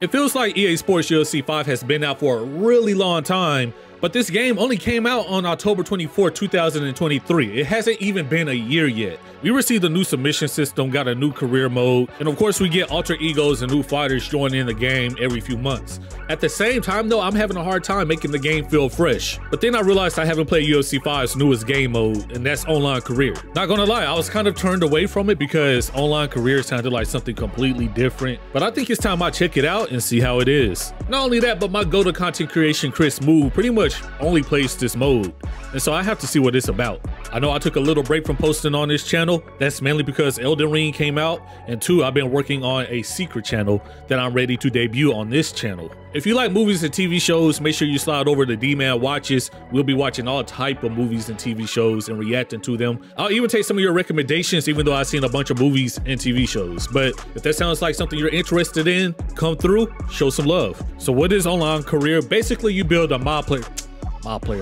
It feels like EA Sports UFC 5 has been out for a really long time, but this game only came out on October 24, 2023. It hasn't even been a year yet. We received a new submission system, got a new career mode, and of course we get alter egos and new fighters joining the game every few months. At the same time though, I'm having a hard time making the game feel fresh. But then I realized I haven't played UFC 5's newest game mode, and that's online career. Not gonna lie, I was kind of turned away from it because online career sounded like something completely different, but I think it's time I check it out and see how it is. Not only that, but my go-to content creation Chris Smoove pretty much only plays this mode, and so I have to see what it's about. I know I took a little break from posting on this channel. That's mainly because Elden Ring came out, and two, I've been working on a secret channel that I'm ready to debut on this channel. If you like movies and TV shows, make sure you slide over to D-Man Watches. We'll be watching all type of movies and TV shows and reacting to them. I'll even take some of your recommendations, even though I've seen a bunch of movies and TV shows. But if that sounds like something you're interested in, come through, show some love. So what is online career? Basically, you build a mod player.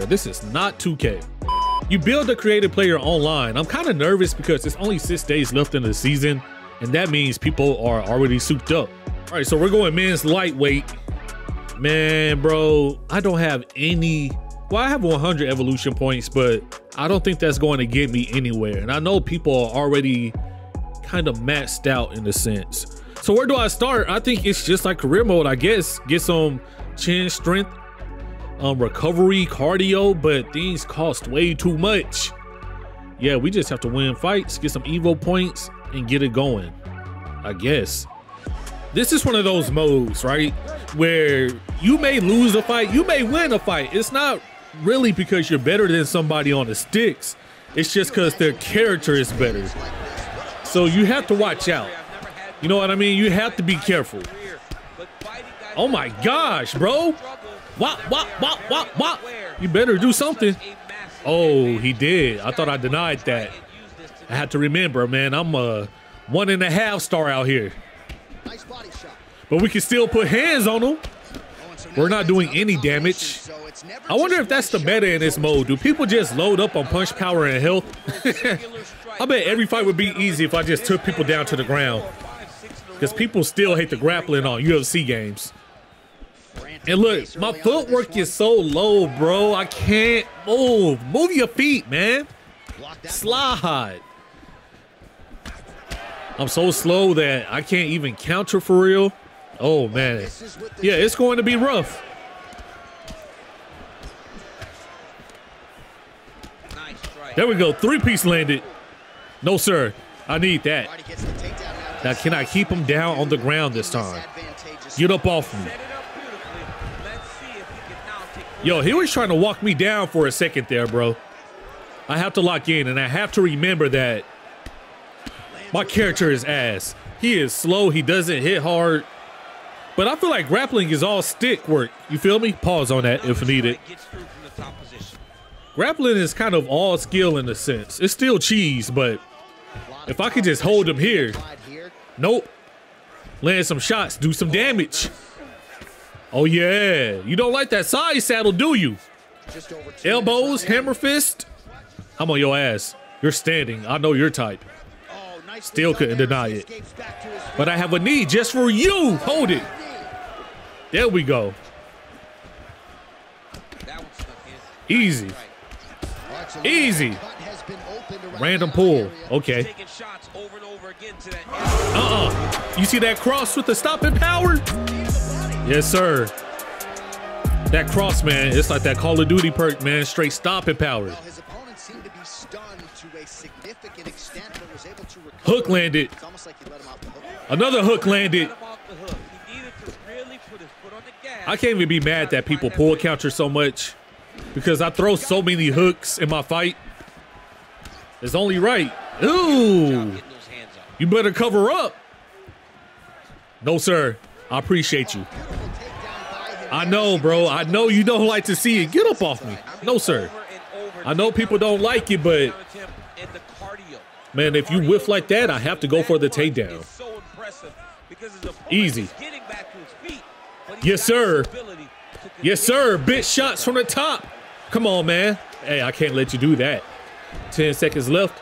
This is not 2K. You build a creative player online. I'm kind of nervous because it's only 6 days left in the season, and that means people are already souped up. All right, so we're going men's lightweight. Man, bro, I don't have any. Well, I have 100 evolution points, but I don't think that's going to get me anywhere. And I know people are already kind of maxed out in a sense. So where do I start? I think it's just like career mode, I guess. Get some chin strength, recovery, cardio, but these cost way too much. Yeah, we just have to win fights, get some evo points, and get it going, I guess. This is one of those modes, right, where you may lose a fight, you may win a fight. It's not really because you're better than somebody on the sticks. It's just because their character is better. So you have to watch out. You know what I mean? You have to be careful. Oh my gosh, bro. Wop, wop, wop, wop, wop. You better do something. Oh, he did. I thought I denied that. I had to remember, man, I'm a 1.5-star out here. But we can still put hands on them. We're not doing any damage. I wonder if that's the meta in this mode. Do people just load up on punch, power, and health? I bet every fight would be easy if I just took people down to the ground, because people still hate the grappling on UFC games. And look, my footwork is so low, bro. I can't move. Move your feet, man. Slide. I'm so slow that I can't even counter for real. Oh, man. Yeah, it's going to be rough. There we go. Three-piece landed. No, sir. I need that. Now, can I keep him down on the ground this time? Get up off me. Yo, he was trying to walk me down for a second there, bro. I have to lock in, and I have to remember that my character is ass. He is slow. He doesn't hit hard. But I feel like grappling is all stick work. You feel me? Pause on that if needed. Grappling is kind of all skill in a sense. It's still cheese, but if I could just hold him here. Nope. Land some shots. Do some damage. Oh, yeah. You don't like that side saddle, do you? Elbows, hammer fist. I'm on your ass. You're standing. I know your type. Still couldn't deny it. But I have a knee just for you. Hold it. There we go. Easy. Easy. Random pull. Okay. You see that cross with the stopping power? Yes, sir. That cross, man. It's like that Call of Duty perk, man. Straight stopping power. Hook landed. Another hook landed. I can't even be mad that people pull counter so much, because I throw so many hooks in my fight. It's only right. Ooh. You better cover up. No, sir. I appreciate you. I know, bro. I know you don't like to see it. Get up off me. No, sir. I know people don't like it, but man, if you whiff like that, I have to go for the takedown. Easy. Yes, sir. Yes, sir. Bit shots from the top. Come on, man. Hey, I can't let you do that. 10 seconds left.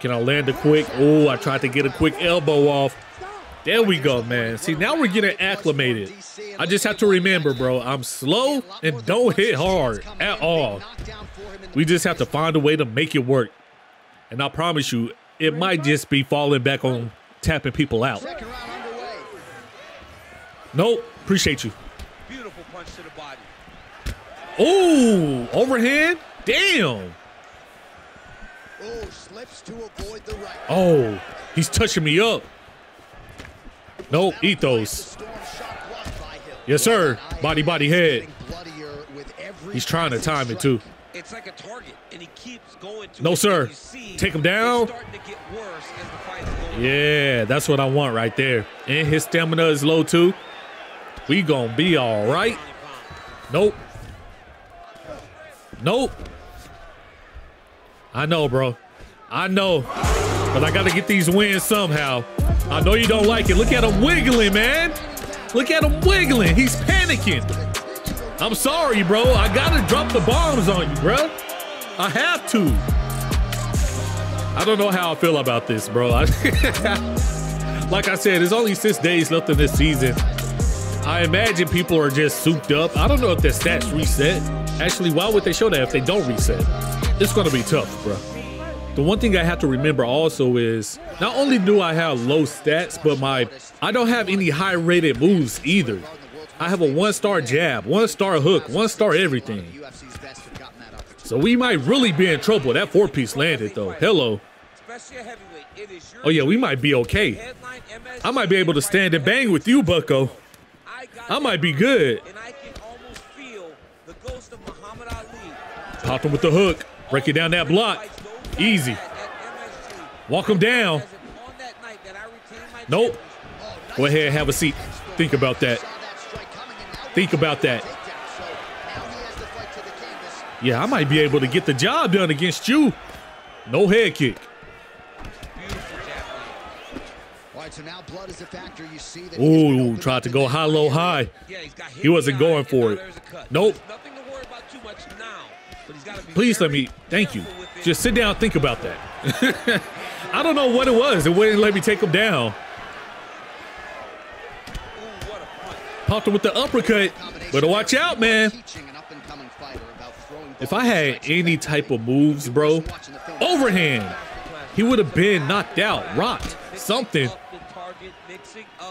Can I land a quick? Oh, I tried to get a quick elbow off. There we go, man. See, now we're getting acclimated. I just have to remember, bro, I'm slow and don't hit hard at all. We just have to find a way to make it work. And I promise you, it might just be falling back on tapping people out. Nope. Appreciate you. Beautiful punch to the body. Oh, overhand. Damn. Oh, slips to avoid the right. Oh, he's touching me up. Nope, eat those. Yes, sir. Body, body, head. He's trying to time it, too. It's like a target, and he keeps going to no, sir. Take him down. Yeah, that's what I want right there. And his stamina is low, too. We gonna be all right. Nope. Nope. I know, bro. I know. But I gotta get these wins somehow. I know you don't like it. Look at him wiggling, man. Look at him wiggling. He's panicking. I'm sorry, bro. I gotta drop the bombs on you, bro. I have to. I don't know how I feel about this, bro. Like I said, there's only 6 days left in this season. I imagine people are just souped up. I don't know if their stats reset. Actually, why would they show that if they don't reset? It's gonna be tough, bro. The one thing I have to remember also is not only do I have low stats, but I don't have any high rated moves either. I have a 1-star jab, 1-star hook, 1-star everything. So we might really be in trouble. That 4-piece landed though. Hello. Oh yeah, we might be okay. I might be able to stand and bang with you, Bucko. I might be good. Pop him with the hook. Break it down that block. Easy. Walk him down. Nope. Go ahead, have a seat. Think about that. Think about that. Yeah, I might be able to get the job done against you. No head kick. Ooh, tried to go high, low, high. He wasn't going for it. Nope. Please let me, thank you. Just sit down, think about that. I don't know what it was. It wouldn't let me take him down. Popped him with the uppercut. Better watch out, man. If I had any type of moves, bro, overhand, he would have been knocked out, rocked, something.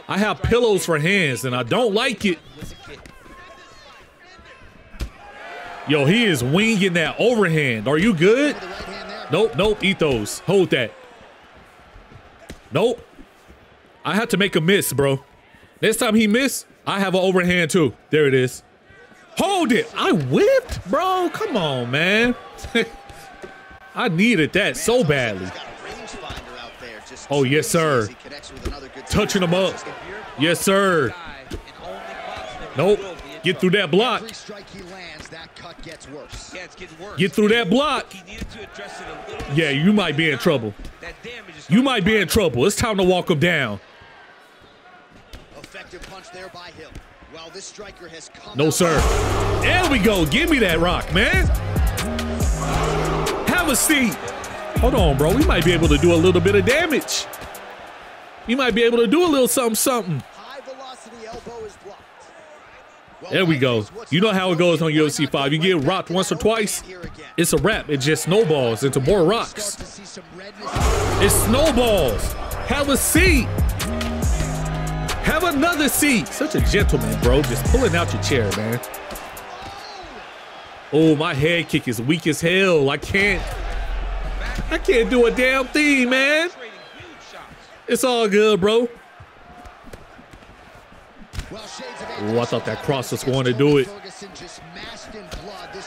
I have pillows for hands, and I don't like it. Yo, he is winging that overhand. Are you good? Nope, nope. Eat those. Hold that. Nope. I have to make a miss, bro. Next time he missed, I have an overhand too. There it is. Hold it. I whipped, bro. Come on, man. I needed that so badly. Oh, yes, sir. Touching him up. Yes, sir. Nope. Get through that block. Get through that block. Yeah, you might be in trouble. You might be in trouble. It's time to walk him down. No, sir. There we go. Give me that rock, man. Have a seat. Hold on, bro. We might be able to do a little bit of damage. We might be able to do a little something, something. There we go. You know how it goes on UFC 5. You get rocked once or twice, it's a wrap. It just snowballs into more rocks. It snowballs. Have a seat. Have another seat. Such a gentleman, bro. Just pulling out your chair, man. Oh, my head kick is weak as hell. I can't do a damn thing, man. It's all good, bro. Oh, I thought that cross was going to do it.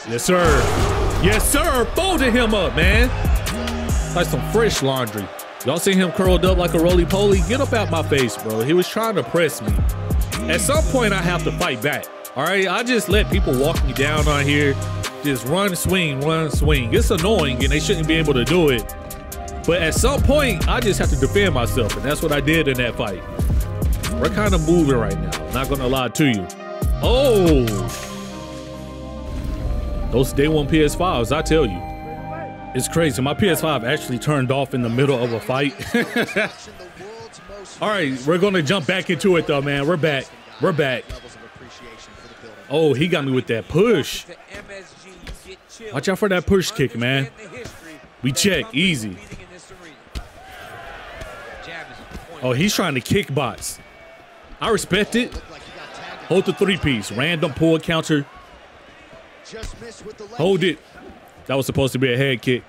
Yes, sir. Yes, sir. Folded him up, man. Like some fresh laundry. Y'all seen him curled up like a roly-poly? Get up out my face, bro. He was trying to press me. At some point, I have to fight back. All right? I just let people walk me down on here. Just run, swing, run, swing. It's annoying, and they shouldn't be able to do it. But at some point, I just have to defend myself, and that's what I did in that fight. We're kind of moving right now. Not gonna lie to you. Oh, those day one PS5s, I tell you, it's crazy. My PS5 actually turned off in the middle of a fight. All right, we're going to jump back into it, though, man. We're back. We're back. Oh, he got me with that push. Watch out for that push kick, man. We check. Easy. Oh, he's trying to kick box. I respect it. Hold the three-piece. Random pull counter. Hold it. That was supposed to be a head kick.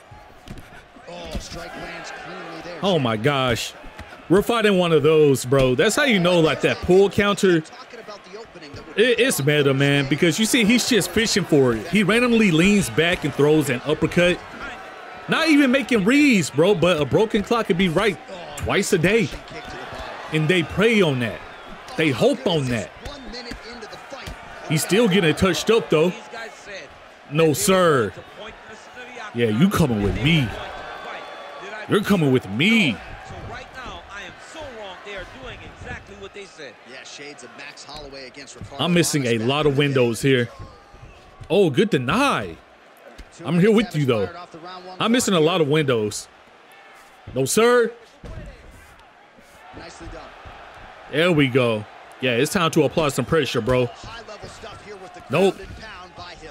Oh, my gosh. We're fighting one of those, bro. That's how you know, like, that pull counter. It's meta, man, because you see he's just fishing for it. He randomly leans back and throws an uppercut. Not even making reads, bro, but a broken clock could be right twice a day. And they prey on that. They hope on that. He's still getting touched up, though. No, sir. Yeah, you coming with me. You're coming with me. I'm missing a lot of windows here. Oh, good deny. I'm here with you, though. I'm missing a lot of windows. No, sir. There we go. Yeah, it's time to apply some pressure, bro. Nope.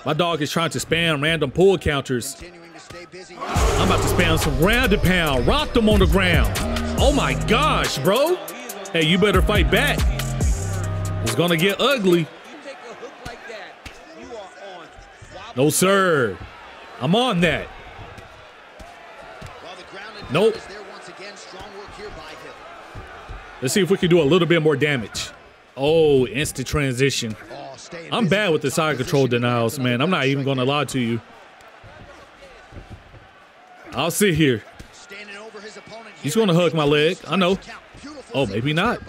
My dog is trying to spam random pull counters. I'm about to spam some ground and pound. Rocked him on the ground. Oh, my gosh, bro. Hey, you better fight back. It's going to get ugly. No, sir. I'm on that. Nope. Let's see if we can do a little bit more damage. Oh, instant transition. I'm bad with the side control denials, man. I'm not even going to lie to you. I'll sit here. He's going to hug my leg. I know. Oh, maybe not.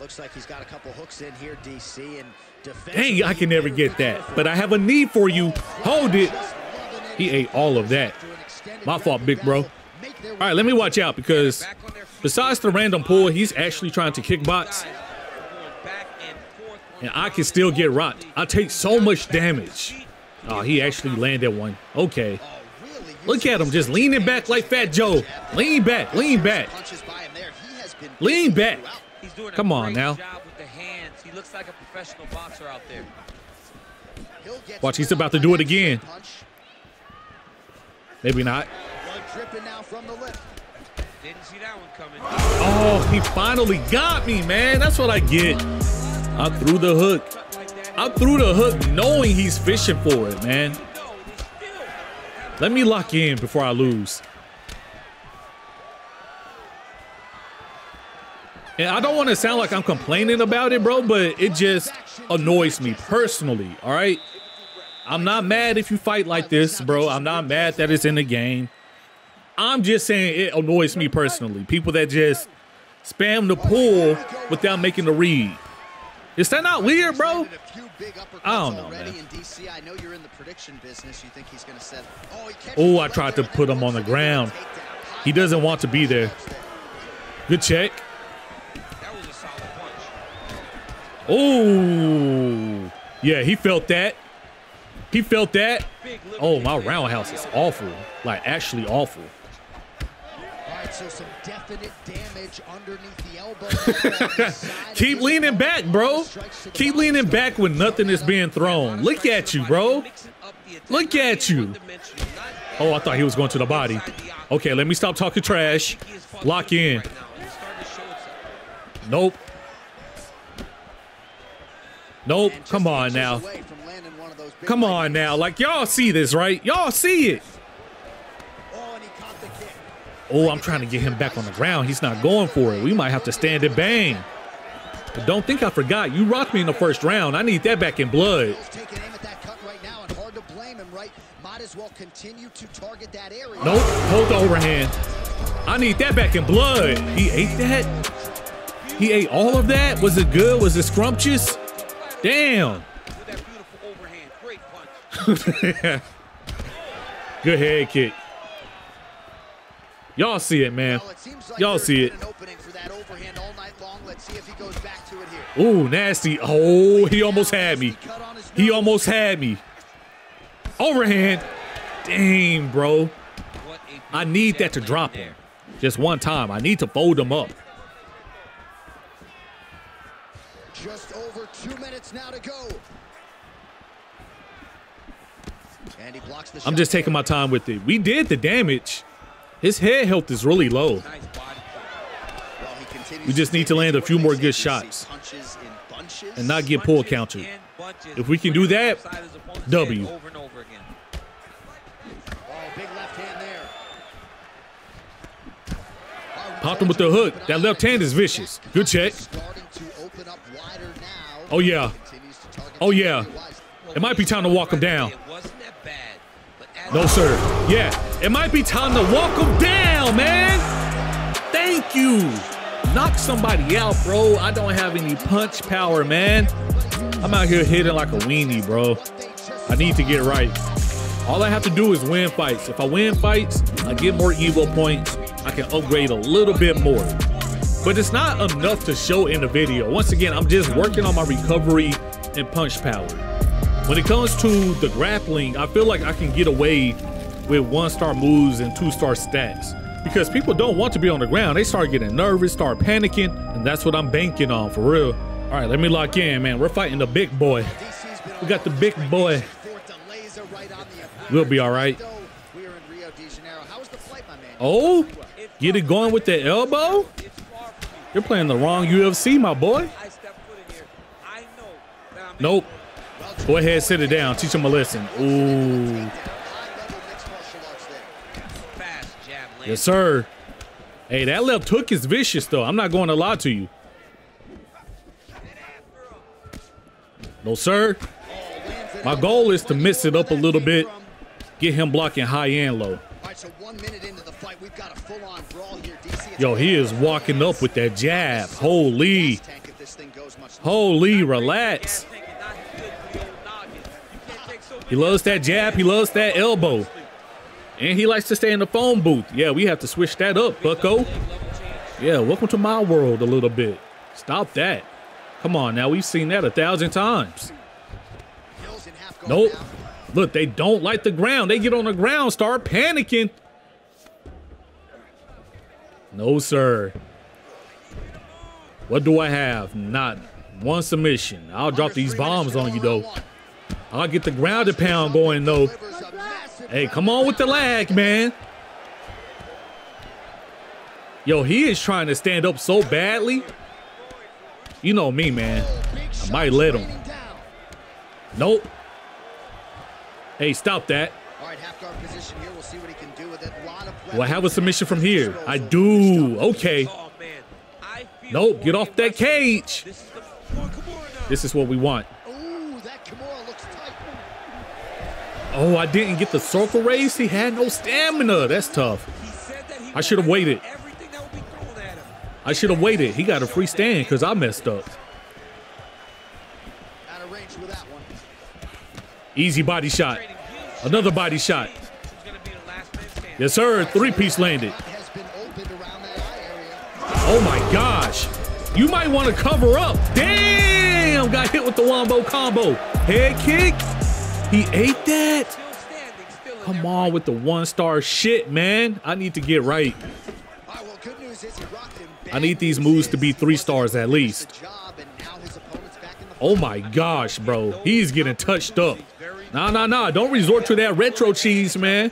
Looks like he's got a couple hooks in here, DC, and dang, I can never get that. But I have a need for you. Hold it. He ate all of that. My fault, big bro. All right, let me watch out because besides the random pull, he's actually trying to kickbox. And I can still get rocked. I take so much damage. Oh, he actually landed one. Okay. Look at him just leaning back like Fat Joe. Lean back, lean back. Lean back. Come on now. He looks like a professional boxer out there. Watch, he's about to do it again. Maybe not. Oh, he finally got me, man. That's what I get. I threw the hook. I threw the hook knowing he's fishing for it, man. Let me lock in before I lose. And I don't want to sound like I'm complaining about it, bro, but it just annoys me personally, all right? I'm not mad if you fight like this, bro. I'm not mad that it's in the game. I'm just saying it annoys me personally. People that just spam the pull without making the read. Is that not weird, bro? I don't know, man. Oh, I tried to put him on the ground. He doesn't want to be there. Good check. Oh, yeah, he felt that. He felt that. Oh, my roundhouse is awful. Like, actually awful. Keep leaning back, bro. Keep leaning back when nothing is being thrown. Look at you, bro. Look at you. Oh, I thought he was going to the body. Okay, let me stop talking trash. Lock in. Nope. Nope. Come on now. Come on now. Like, y'all see this, right? Y'all see it. Oh, I'm trying to get him back on the ground. He's not going for it. We might have to stand and bang. But don't think I forgot. You rocked me in the first round. I need that back in blood. Nope. Hold the overhand. I need that back in blood. He ate that? He ate all of that? Was it good? Was it scrumptious? Damn. With that beautiful overhand. Great punch. Good head kick. Y'all see it, man. Y'all see it. Ooh, nasty. Oh, he almost had me. He almost had me. Overhand. Damn, bro. I need that to drop him. Just one time. I need to fold him up. Just over 2 minutes now to go. And he blocks the shot. I'm just taking my time with it. We did the damage. His head health is really low. We just need to land a few more good shots and not get pull countered. If we can do that, W. Over and over again. Big left hand there. Popped him with the hook. That left hand is vicious. Good check. Oh, yeah. Oh, yeah. It might be time to walk him down. No, sir. Yeah. It might be time to walk him down, man. Thank you. Knock somebody out, bro. I don't have any punch power, man. I'm out here hitting like a weenie, bro. I need to get right. All I have to do is win fights. If I win fights, I get more Evo points. I can upgrade a little bit more. But it's not enough to show in the video. Once again, I'm just working on my recovery and punch power. When it comes to the grappling, I feel like I can get away with 1-star moves and 2-star stats. Because people don't want to be on the ground. They start getting nervous, start panicking, and that's what I'm banking on, for real. All right, let me lock in, man. We're fighting the big boy. We got the big boy. We'll be all right. Oh, get it going with the elbow? You're playing the wrong UFC, my boy. Nope. Go ahead, sit it down. Teach him a lesson. Ooh. Yes, sir. Hey, that left hook is vicious, though. I'm not going to lie to you. No, sir. My goal is to mix it up a little bit. Get him blocking high and low. Yo, he is walking up with that jab. Holy. Holy, relax. He loves that jab. He loves that elbow. And he likes to stay in the phone booth. Yeah, we have to switch that up, bucko. Yeah, welcome to my world a little bit. Stop that. Come on now, we've seen that 1,000 times. Nope. Look, they don't like the ground. They get on the ground, start panicking. No, sir. What do I have? Not one submission. I'll drop these bombs on you, though. I'll get the ground and pound going, though. Hey, come on with the lag, man. Yo, he is trying to stand up so badly. You know me, man. I might let him. Nope. Hey, stop that. All right, half guard position here. We'll see what he can do with it. A lot of weapons. Well, I have a submission from here. I do. Okay. Nope. Get off that cage. This is what we want. Oh, I didn't get the circle raise. He had no stamina. That's tough. I should have waited. I should have waited. He got a free stand because I messed up. Easy body shot. Another body shot. Yes, sir. Three-piece landed. Oh, my gosh. You might want to cover up. Damn. Got hit with the wombo combo. Head kick. He ate that. Come on with the 1-star shit, man. I need to get right. I need these moves to be 3 stars at least. Oh, my gosh, bro. He's getting touched up. Nah, nah, nah. Don't resort to that retro cheese, man.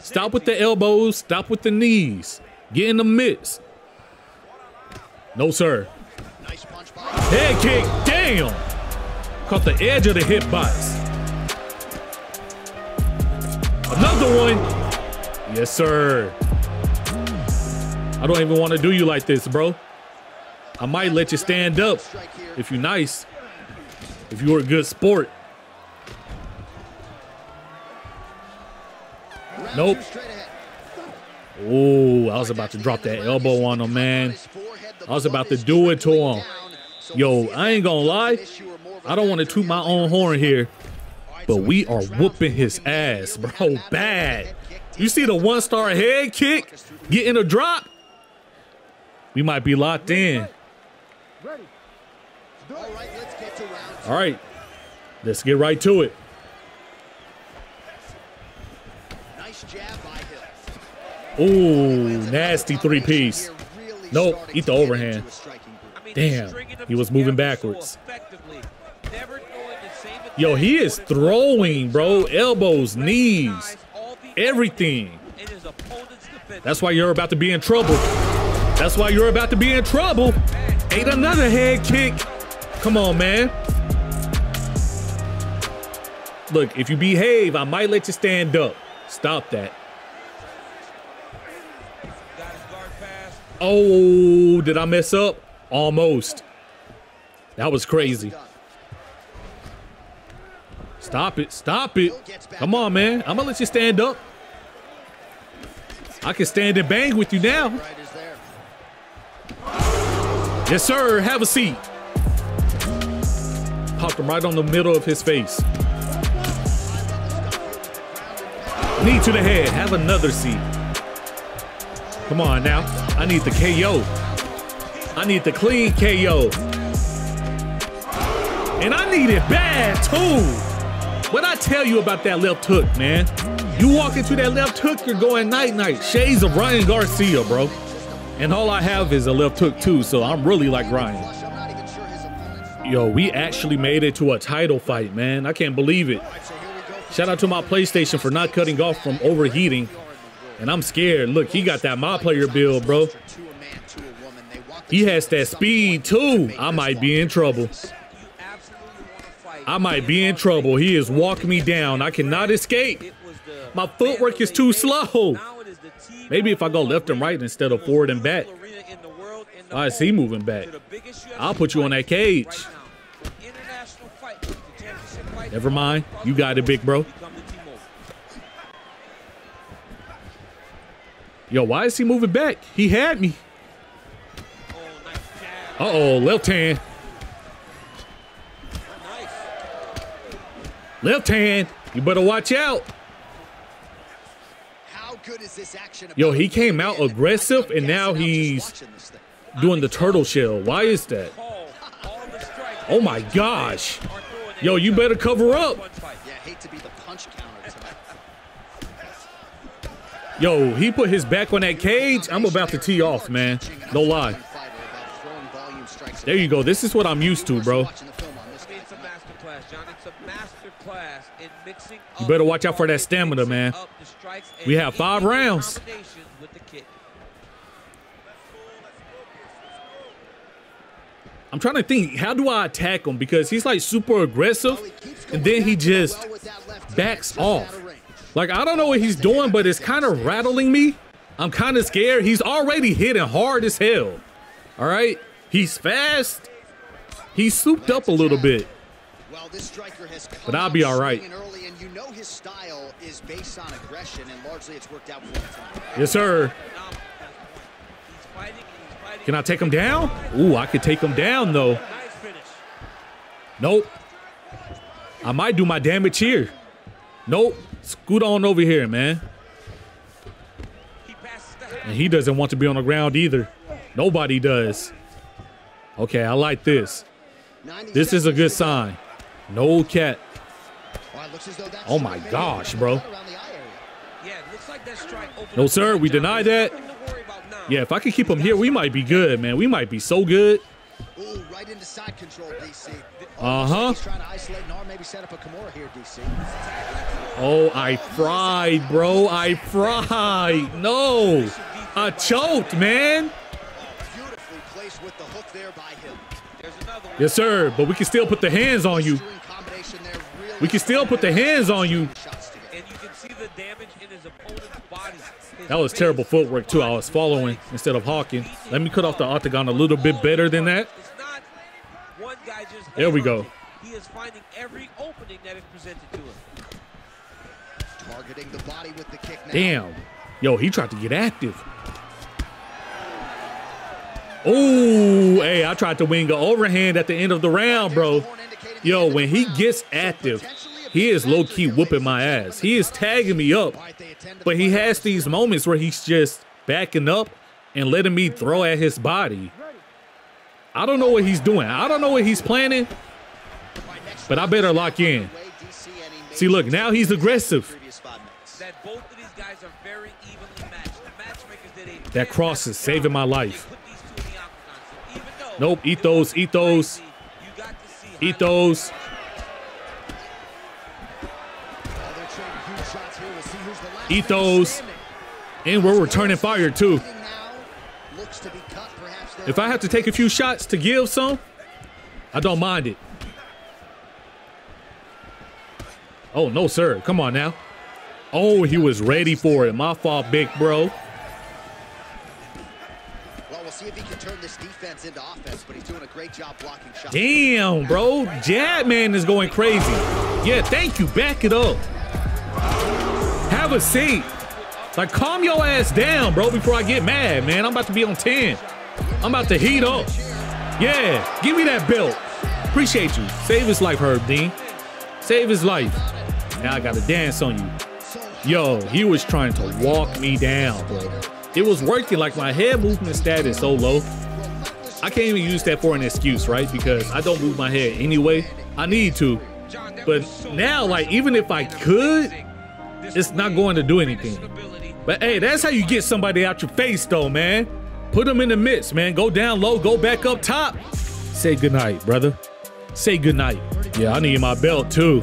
Stop with the elbows. Stop with the knees. Get in the midst. No, sir. Head kick. Damn. Caught the edge of the hitbox. Another one. Yes, sir. I don't even want to do you like this, bro. I might let you stand up if you're nice. If you were a good sport. Nope. Oh, I was about to drop that elbow on him, man. I was about to do it to him. Yo, I ain't gonna lie. I don't want to toot my own horn here, but we are whooping his ass, bro, bad. You see the 1-star head kick? Getting a drop? We might be locked in. All right, let's get right to it. Ooh, nasty 3-piece. Nope, eat the overhand. Damn, he was moving backwards. Yo, he is throwing, bro. Elbows, knees, everything. That's why you're about to be in trouble. That's why you're about to be in trouble. Ain't another head kick. Come on, man. Look, if you behave, I might let you stand up. Stop that. Oh, did I mess up? Almost. That was crazy. Stop it. Stop it. Come on, man. I'm going to let you stand up. I can stand and bang with you now. Yes, sir. Have a seat. Popped him right on the middle of his face. Knee to the head. Have another seat. Come on now. I need the KO. I need the clean KO. And I need it bad too. What I tell you about that left hook, man. You walk into that left hook, you're going night-night. Shades of Ryan Garcia, bro. And all I have is a left hook too, so I'm really like Ryan. Yo, we actually made it to a title fight, man. I can't believe it. Shout out to my PlayStation for not cutting off from overheating. And I'm scared. Look, he got that my player build, bro. He has that speed too. I might be in trouble. I might be in trouble. He is walking me down. I cannot escape. My footwork is too slow. Maybe if I go left and right instead of forward and back. Why is he moving back? I'll put you on that cage. Never mind. You got it, big bro. Yo, why is he moving back? He had me. Uh-oh, left hand. Left hand. You better watch out. Yo, he came out aggressive, and now he's doing the turtle shell. Why is that? Oh, my gosh. Yo, you better cover up. Yo, he put his back on that cage. I'm about to tee off, man. No lie. There you go. This is what I'm used to, bro. You better watch out for that stamina, man. We have 5 rounds. I'm trying to think, how do I attack him? Because he's like super aggressive, and then he just backs off. Like, I don't know what he's doing, but it's kind of rattling me. I'm kind of scared. He's already hitting hard as hell. All right. He's fast. He's souped up a little bit. But I'll be all right. Yes, sir. Can I take him down? Ooh, I could take him down, though. Nope. I might do my damage here. Nope. Scoot on over here, man. And he doesn't want to be on the ground either. Nobody does. Okay, I like this. This is a good sign. No cat. Oh, my gosh, bro. No, sir. We deny that. Yeah, if I could keep him here, we might be good, man. We might be so good. Uh-huh. Oh, I fried, bro. I fried. No. I choked, man. Yes, sir. But we can still put the hands on you. We can still put the hands on you. That was terrible footwork, too. I was following instead of hawking. Let me cut off the octagon a little bit better than that. There we go. He is finding every opening that is presented to him. Targeting the body with the kick now. Damn. Yo, he tried to get active. Oh, hey, I tried to wing an overhand at the end of the round, bro. Yo, when he gets active, he is low-key whooping my ass. He is tagging me up, but he has these moments where he's just backing up and letting me throw at his body. I don't know what he's doing. I don't know what he's planning, but I better lock in. See, look, now he's aggressive. That cross is saving my life. Nope. Eat those. Eat those. Eat those. Eat those. And we're returning fire too. If I have to take a few shots to give some, I don't mind it. Oh, no, sir. Come on now. Oh, he was ready for it. My fault, big bro. See if he can turn this defense into offense, but he's doing a great job blocking shots. Damn, bro. Jab man is going crazy. Yeah, thank you. Back it up. Have a seat. Like, calm your ass down, bro, before I get mad, man. I'm about to be on 10. I'm about to heat up. Yeah, give me that belt. Appreciate you. Save his life, Herb Dean. Save his life. Now I got to dance on you. Yo, he was trying to walk me down, bro. It was working. Like, my head movement stat is so low. I can't even use that for an excuse, right? Because I don't move my head anyway. I need to. But now, like, even if I could, it's not going to do anything. But, hey, that's how you get somebody out your face, though, man. Put them in the midst, man. Go down low. Go back up top. Say goodnight, brother. Say goodnight. Yeah, I need my belt, too.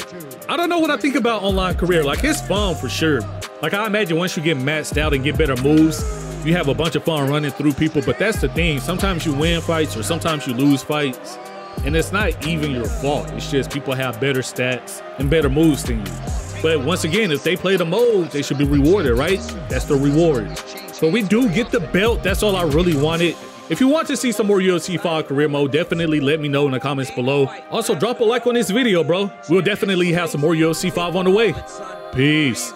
I don't know what I think about online career. Like, it's fun for sure. Like, I imagine once you get maxed out and get better moves, you have a bunch of fun running through people. But that's the thing. Sometimes you win fights or sometimes you lose fights. And it's not even your fault. It's just people have better stats and better moves than you. But once again, if they play the mode, they should be rewarded, right? That's the reward. But we do get the belt. That's all I really wanted. If you want to see some more UFC 5 career mode, definitely let me know in the comments below. Also, drop a like on this video, bro. We'll definitely have some more UFC 5 on the way. Peace.